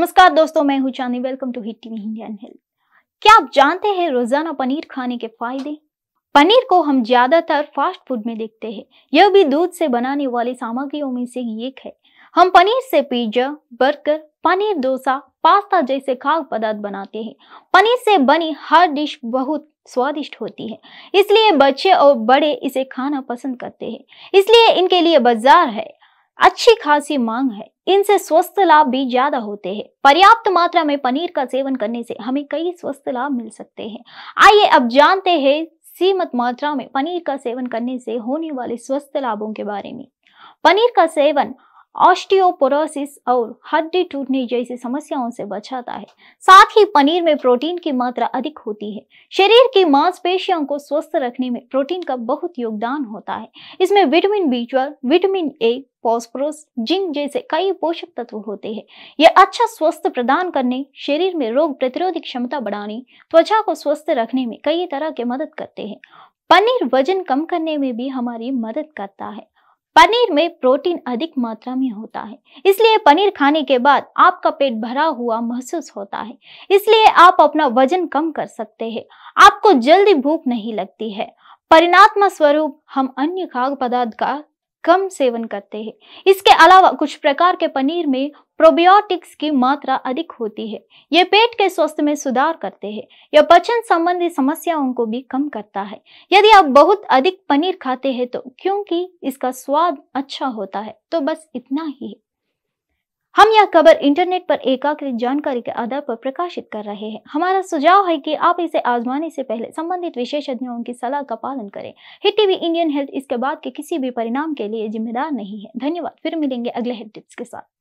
नमस्कार दोस्तों, मैं हूं Chandni. Welcome to hit TV Indian health. क्या आप जानते हैं रोजाना पनीर खाने के फायदे? पनीर को हम ज्यादातर फास्ट फूड में देखते हैं। यह भी दूध से बनाने वाली सामग्रियों में से एक है। हम पनीर से pizza, burger, paneer dosa, pasta जैसे खाद्य पदार्थ बनाते हैं। पनीर से बनी हर डिश बहुत स्वादिष्ट होती है, इसलिए बच्चे और बड़े इसे खाना पसंद करते हैं। इसलिए इनके लिए बाजार है, अच्छी खासी मांग है। इनसे स्वास्थ्य लाभ भी ज्यादा होते हैं। पर्याप्त मात्रा में पनीर का सेवन करने से हमें कई स्वास्थ्य लाभ मिल सकते हैं। आइए अब जानते हैं सीमित मात्रा में पनीर का सेवन करने से होने वाले स्वास्थ्य लाभों के बारे में। पनीर का सेवन ऑस्टियोपोरोसिस और हड्डी टूटने जैसी समस्याओं से बचाता है। साथ ही पनीर में प्रोटीन की मात्रा अधिक होती है। शरीर की मांसपेशियों को स्वस्थ रखने में प्रोटीन का बहुत योगदान होता है। इसमें vitamin B12, vitamin A, phosphorus, zinc जैसे कई पोषक तत्व होते हैं। यह अच्छा स्वास्थ्य प्रदान करने, शरीर में रोग प्रतिरोधक क्षमता बढ़ाने, त्वचा को स्वस्थ रखने में कई तरह के मदद करते हैं। पनीर वजन कम करने में भी हमारी मदद करता है। पनीर में प्रोटीन अधिक मात्रा में होता है, इसलिए पनीर खाने के बाद आपका पेट भरा हुआ महसूस होता है। इसलिए आप अपना वजन कम कर सकते हैं। आपको जल्दी भूख नहीं लगती है। परिणाम स्वरूप हम अन्य खाद्य पदार्थ का कम सेवन करते हैं। इसके अलावा कुछ प्रकार के पनीर में प्रोबायोटिक्स की मात्रा अधिक होती है। ये पेट के स्वास्थ्य में सुधार करते हैं। यह पाचन संबंधी समस्याओं को भी कम करता है। यदि आप बहुत अधिक पनीर खाते हैं तो क्योंकि इसका स्वाद अच्छा होता है। तो बस इतना ही है। हम यह खबर इंटरनेट पर एकाग्रित जानकारी के आधार पर प्रकाशित कर रहे हैं। हमारा सुझाव है कि आप इसे आजमाने से पहले संबंधित विशेषज्ञों की सलाह का पालन करें। हिट टीवी इंडियन हेल्थ इसके बाद के किसी भी परिणाम के लिए जिम्मेदार नहीं है। धन्यवाद। फिर मिलेंगे अगले हेल्थ टिप्स के साथ।